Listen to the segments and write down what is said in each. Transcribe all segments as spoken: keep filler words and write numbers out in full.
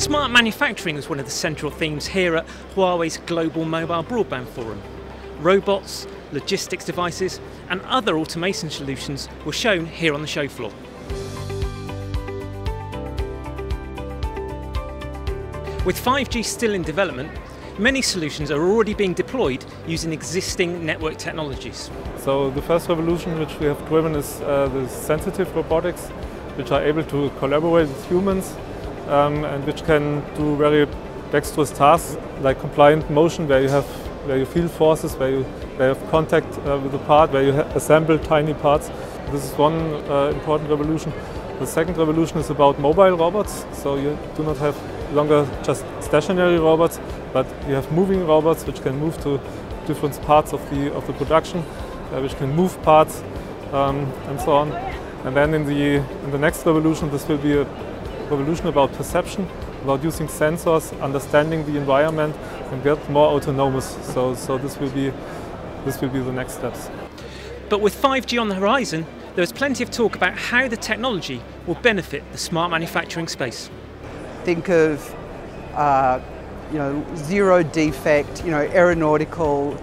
Smart manufacturing was one of the central themes here at Huawei's Global Mobile Broadband Forum. Robots, logistics devices and other automation solutions were shown here on the show floor. With five G still in development, many solutions are already being deployed using existing network technologies. So the first revolution which we have driven is uh, the sensitive robotics, which are able to collaborate with humans um, and which can do very dexterous tasks like compliant motion, where you have where you feel forces, where you, where you have contact uh, with the part, where you assemble tiny parts. This is one uh, important revolution. The second revolution is about mobile robots, so you do not have longer just stationary robots, but you have moving robots which can move to different parts of the, of the production, uh, which can move parts um, and so on. And then in the, in the next revolution, this will be a revolution about perception, about using sensors, understanding the environment and get more autonomous. So, so this will be, this will be the next steps. But with five G on the horizon, there is plenty of talk about how the technology will benefit the smart manufacturing space. Think of uh, you know, zero defect, you know, aeronautical,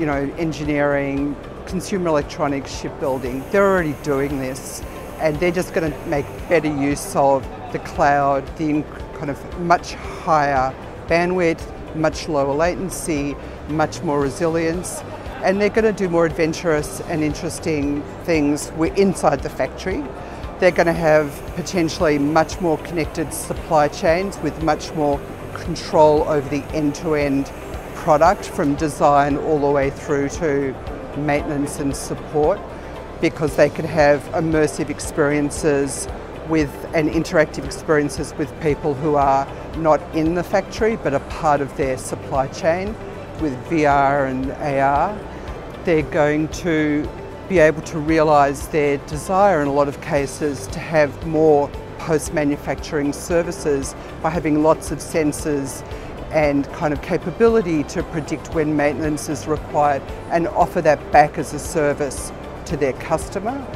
you know, engineering, consumer electronics, shipbuilding. They're already doing this, and they're just going to make better use of the cloud, the kind of much higher bandwidth, much lower latency, much more resilience. And they're going to do more adventurous and interesting things inside the factory. They're going to have potentially much more connected supply chains with much more control over the end-to-end product from design all the way through to maintenance and support, because they could have immersive experiences with and interactive experiences with people who are not in the factory but are part of their supply chain with V R and A R. They're going to be able to realise their desire in a lot of cases to have more post-manufacturing services by having lots of sensors and kind of capability to predict when maintenance is required and offer that back as a service to their customer.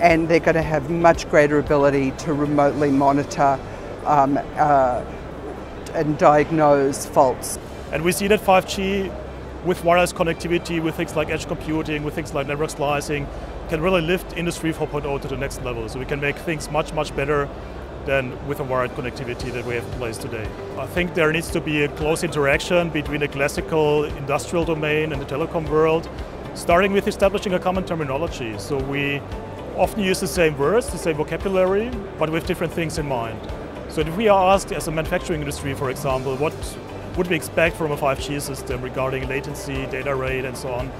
And they're going to have much greater ability to remotely monitor um, uh, and diagnose faults. And we see that five G with wireless connectivity, with things like edge computing, with things like network slicing, can really lift industry four point oh to the next level. So we can make things much, much better than with a wired connectivity that we have in place today. I think there needs to be a close interaction between the classical industrial domain and the telecom world, starting with establishing a common terminology. So we often use the same words, the same vocabulary, but with different things in mind. So if we are asked as a manufacturing industry, for example, what would we expect from a five G system regarding latency, data rate and so on,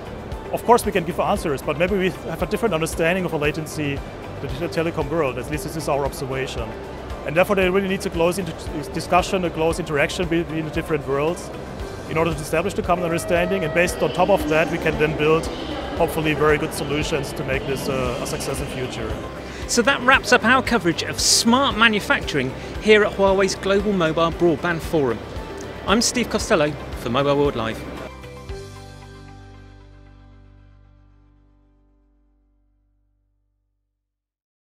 of course we can give answers, but maybe we have a different understanding of a latency in the telecom world, at least this is our observation. And therefore there really needs a close discussion, a close interaction between the different worlds in order to establish the common understanding, and based on top of that we can then build hopefully very good solutions to make this a, a successful future. So that wraps up our coverage of smart manufacturing here at Huawei's Global Mobile Broadband Forum. I'm Steve Costello for Mobile World Live.